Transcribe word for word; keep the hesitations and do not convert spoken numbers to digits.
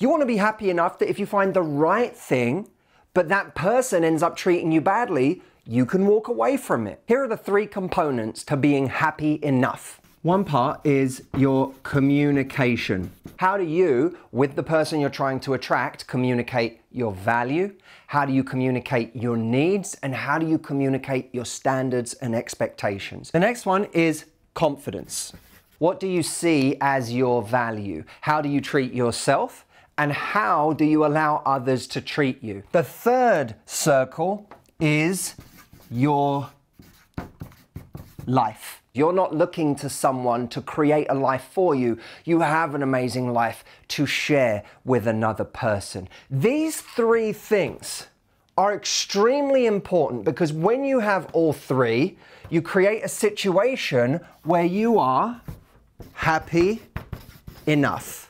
You want to be happy enough that if you find the right thing, but that person ends up treating you badly, you can walk away from it. Here are the three components to being happy enough. One part is your communication. How do you, with the person you're trying to attract, communicate your value? How do you communicate your needs? And how do you communicate your standards and expectations? The next one is confidence. What do you see as your value? How do you treat yourself? And how do you allow others to treat you? The third circle is your life. You're not looking to someone to create a life for you. You have an amazing life to share with another person. These three things are extremely important because when you have all three, you create a situation where you are happy enough.